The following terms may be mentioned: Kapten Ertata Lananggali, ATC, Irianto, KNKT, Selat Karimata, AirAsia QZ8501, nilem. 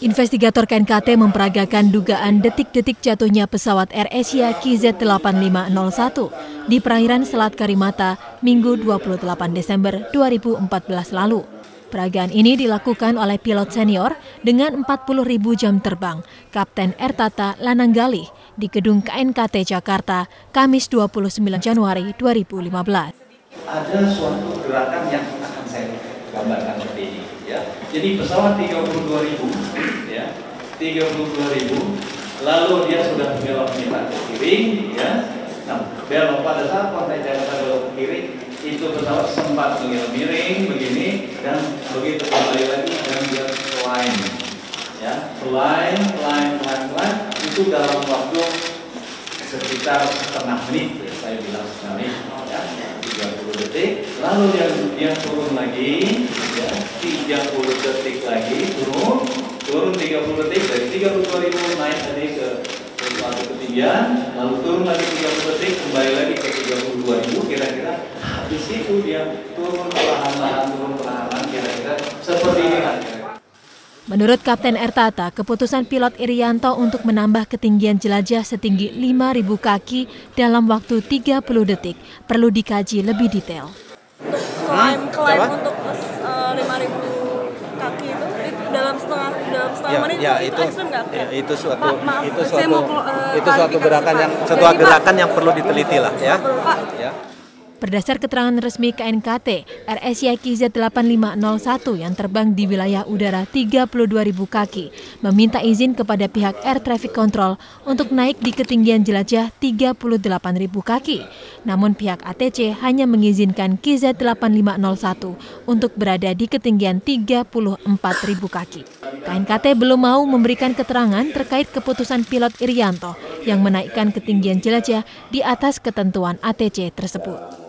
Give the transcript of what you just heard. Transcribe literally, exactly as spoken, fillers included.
Investigator K N K T memperagakan dugaan detik-detik jatuhnya pesawat AirAsia Q Z delapan lima nol satu di perairan Selat Karimata Minggu dua puluh delapan Desember dua ribu empat belas lalu. Peragaan ini dilakukan oleh pilot senior dengan empat puluh ribu jam terbang, Kapten Ertata Lananggali, di gedung K N K T Jakarta, Kamis dua puluh sembilan Januari dua ribu lima belas. Ada suatu gerakan yang akan saya gambarkan seperti ini. Ya. Jadi pesawat tiga puluh dua ribu. tiga puluh dua ribu, lalu dia sudah belok minta ke kiri, ya. Nah, belok pada saat kontak Jakarta belok ke kiri, itu pesawat sempat miring begini, dan begitu kembali lagi dan dia climb, ya, climb, climb, climb, climb, itu dalam waktu sekitar setengah menit, ya. Saya bilang setengah menit, ya, tiga puluh detik, lalu dia, dia turun lagi, ya, tiga puluh detik lagi turun. Turun tiga puluh detik, dari tiga puluh dua ribu naik tadi ke suatu ketinggian, lalu turun lagi tiga puluh detik, kembali lagi ke tiga puluh dua ribu, kira-kira habis itu dia turun perlahan-lahan, turun perlahan-lahan, kira-kira seperti ini. Menurut Kapten Ertata, keputusan pilot Irianto untuk menambah ketinggian jelajah setinggi lima ribu kaki dalam waktu tiga puluh detik perlu dikaji lebih detail. Klaim-klaim untuk uh, lima ribu kaki itu dalam setengah dalam setengah ya, menit ya, itu, itu ekstrem nggak? Ya, itu suatu Pak, maaf, itu suatu uh, itu suatu gerakan Pak. yang suatu Jadi, gerakan Pak, yang perlu diteliti lah ya. ya. Berdasar keterangan resmi K N K T, AirAsia Q Z delapan lima nol satu yang terbang di wilayah udara tiga puluh dua ribu kaki meminta izin kepada pihak Air Traffic Control untuk naik di ketinggian jelajah tiga puluh delapan ribu kaki. Namun pihak A T C hanya mengizinkan Q Z delapan lima nol satu untuk berada di ketinggian tiga puluh empat ribu kaki. K N K T belum mau memberikan keterangan terkait keputusan pilot Irianto yang menaikkan ketinggian jelajah di atas ketentuan A T C tersebut.